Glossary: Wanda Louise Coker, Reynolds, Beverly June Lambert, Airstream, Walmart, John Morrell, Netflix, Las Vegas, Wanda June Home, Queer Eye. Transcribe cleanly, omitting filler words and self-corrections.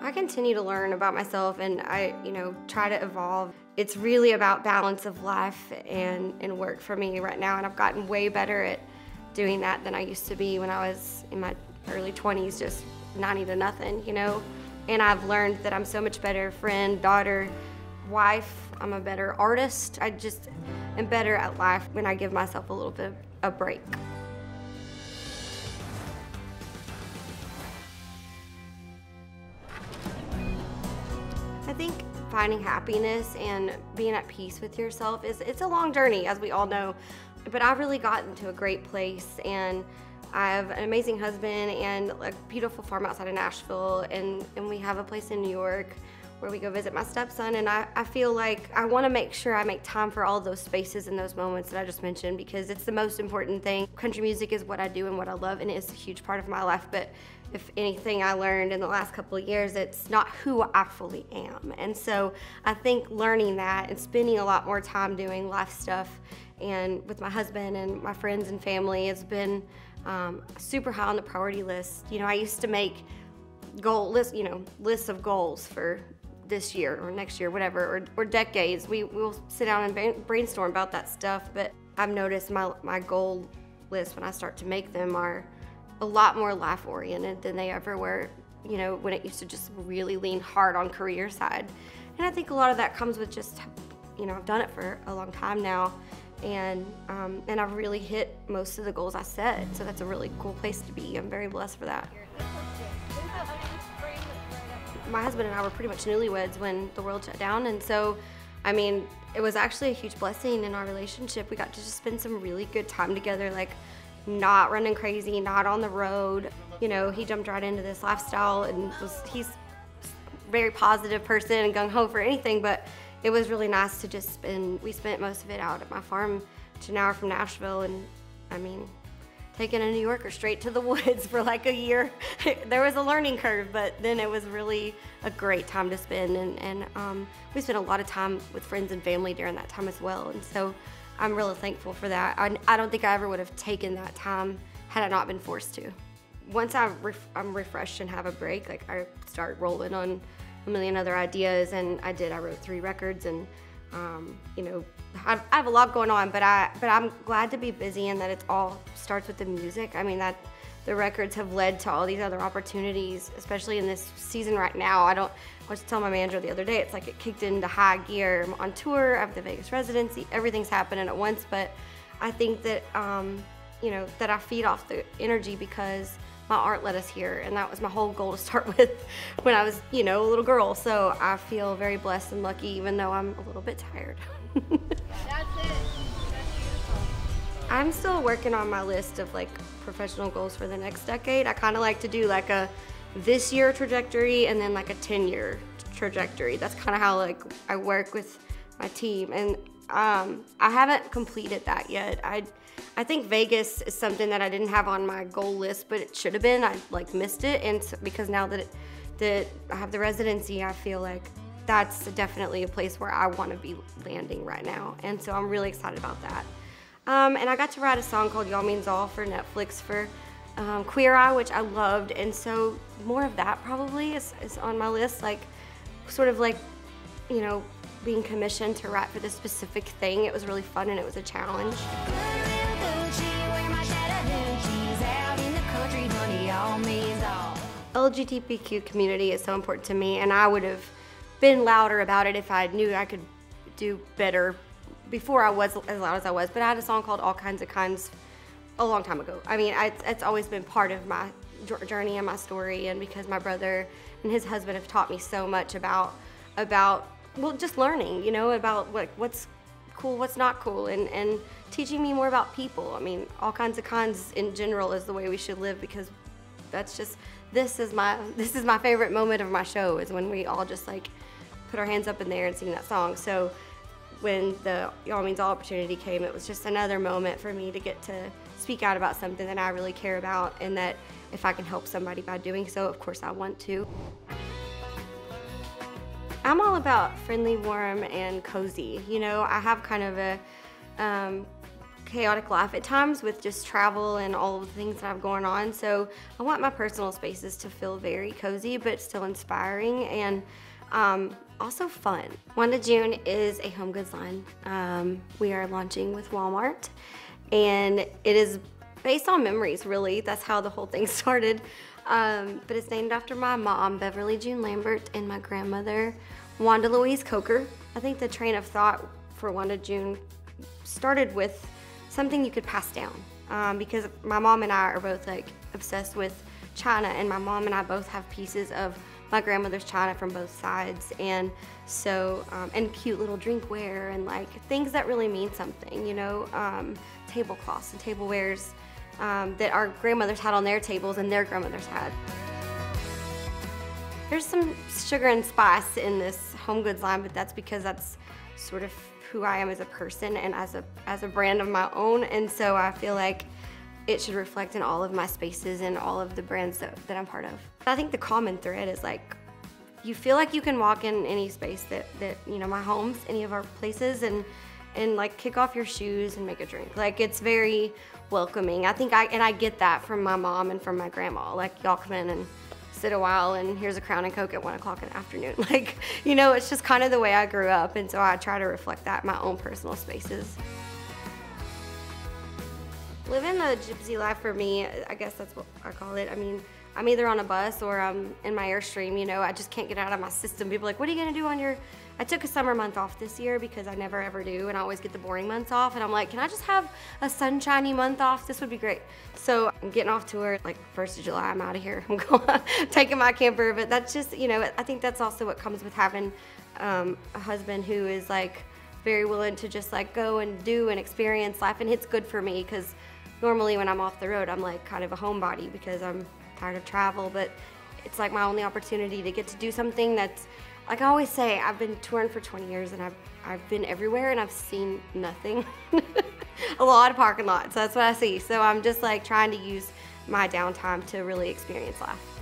I continue to learn about myself, and I, try to evolve. It's really about balance of life and work for me right now, and I've gotten way better at doing that than I used to be when I was in my early 20s, just 90 to nothing, And I've learned that I'm so much better friend, daughter, wife. I'm a better artist. I just am better at life when I give myself a little bit of a break. I think finding happiness and being at peace with yourself it's a long journey, as we all know, but I've really gotten to a great place, and I have an amazing husband and a beautiful farm outside of Nashville, and we have a place in New York where we go visit my stepson, and I feel like I want to make sure I make time for all those spaces and those moments that I just mentioned, because it's the most important thing. Country music is what I do and what I love, and it's a huge part of my life, but if anything I learned in the last couple of years, it's not who I fully am. And so I think learning that and spending a lot more time doing life stuff and with my husband and my friends and family has been super high on the priority list. I used to make goal lists, lists of goals for this year or next year, whatever, or decades. We'll sit down and brainstorm about that stuff, but I've noticed my goal list when I start to make them are a lot more life-oriented than they ever were, when it used to just really lean hard on career side. And I think a lot of that comes with just, I've done it for a long time now, and I've really hit most of the goals I set, so that's a really cool place to be. I'm very blessed for that. My husband and I were pretty much newlyweds when the world shut down, and so, it was actually a huge blessing in our relationship. We got to just spend some really good time together, like, not running crazy, not on the road. He jumped right into this lifestyle, and he's a very positive person and gung-ho for anything, but it was really nice to just spend, we spent most of it out at my farm, to an hour from Nashville, and taking a New Yorker straight to the woods for like a year. There was a learning curve, but then it was really a great time to spend, and we spent a lot of time with friends and family during that time as well, and so I'm really thankful for that. I don't think I ever would have taken that time had I not been forced to. Once I'm refreshed and have a break, like, I start rolling on a million other ideas, and I wrote 3 records, and I have a lot going on, but I'm glad to be busy, and that it all starts with the music. That the records have led to all these other opportunities, especially in this season right now. I was telling my manager the other day, it's like it kicked into high gear. I'm on tour, I have the Vegas residency, everything's happening at once, but I think that, that I feed off the energy because my art led us here, and that was my whole goal to start with when I was, a little girl. So I feel very blessed and lucky, even though I'm a little bit tired. That's it. That's beautiful. I'm still working on my list of professional goals for the next decade. I kind of like to do a this year trajectory and then a 10-year trajectory. That's kind of how I work with my team, and I haven't completed that yet. I think Vegas is something that I didn't have on my goal list, but it should have been. I missed it, and so, because now that I have the residency, I feel like that's definitely a place where I want to be landing right now, and so I'm really excited about that. And I got to write a song called Y'all Means All for Netflix for Queer Eye, which I loved, and so more of that probably is on my list, being commissioned to write for this specific thing. It was really fun, and it was a challenge. LGBTQ community is so important to me, and I would have been louder about it if I knew I could do better before I was as loud as I was, but I had a song called All Kinds of Kinds a long time ago. It's always been part of my journey and my story, and because my brother and his husband have taught me so much about well, just learning, about what's cool, what's not cool, and teaching me more about people. All kinds of kinds in general is the way we should live, because that's just, this is my favorite moment of my show, is when we all just put our hands up in the air and sing that song. So when the Y'all Means All opportunity came, it was just another moment for me to get to speak out about something that I really care about, and that if I can help somebody by doing so, of course I want to. I'm all about friendly, warm, and cozy. I have kind of a chaotic life at times with just travel and all of the things that I have going on. So I want my personal spaces to feel very cozy, but still inspiring and also fun. Wanda June is a home goods line. We are launching with Walmart, and it is based on memories, really. That's how the whole thing started. But it's named after my mom, Beverly June Lambert, and my grandmother, Wanda Louise Coker. I think the train of thought for Wanda June started with something you could pass down, because my mom and I are both like obsessed with china, and my mom and I both have pieces of my grandmother's china from both sides, and so and cute little drinkware and like things that really mean something, you know, tablecloths and tablewares that our grandmothers had on their tables and their grandmothers had. There's some sugar and spice in this home goods line, but that's because that's sort of who I am as a person and as a brand of my own, and so I feel like it should reflect in all of my spaces and all of the brands that I'm part of. I think the common thread is like, you feel like you can walk in any space that you know, my homes, any of our places, and like kick off your shoes and make a drink. Like, it's very welcoming. I think I get that from my mom and from my grandma. Like, y'all come in and sit a while, and here's a Crown and Coke at 1 o'clock in the afternoon. Like, you know, it's just kind of the way I grew up, and so I try to reflect that in my own personal spaces. Living the gypsy life for me, I guess that's what I call it. I mean, I'm either on a bus or I'm in my Airstream, you know, I just can't get out of my system. People are like, what are you gonna do on your, I took a summer month off this year because I never ever do, and I always get the boring months off, and I'm like, can I just have a sunshiny month off? This would be great. So I'm getting off tour, like 1st of July, I'm out of here. I'm going, taking my camper, but that's just, you know, I think that's also what comes with having a husband who is like very willing to just like go and do and experience life, and it's good for me because normally when I'm off the road, I'm like kind of a homebody because I'm tired of travel, but it's like my only opportunity to get to do something that's, like I always say, I've been touring for 20 years and I've been everywhere and I've seen nothing. A lot of parking lots, that's what I see. So I'm just like trying to use my downtime to really experience life.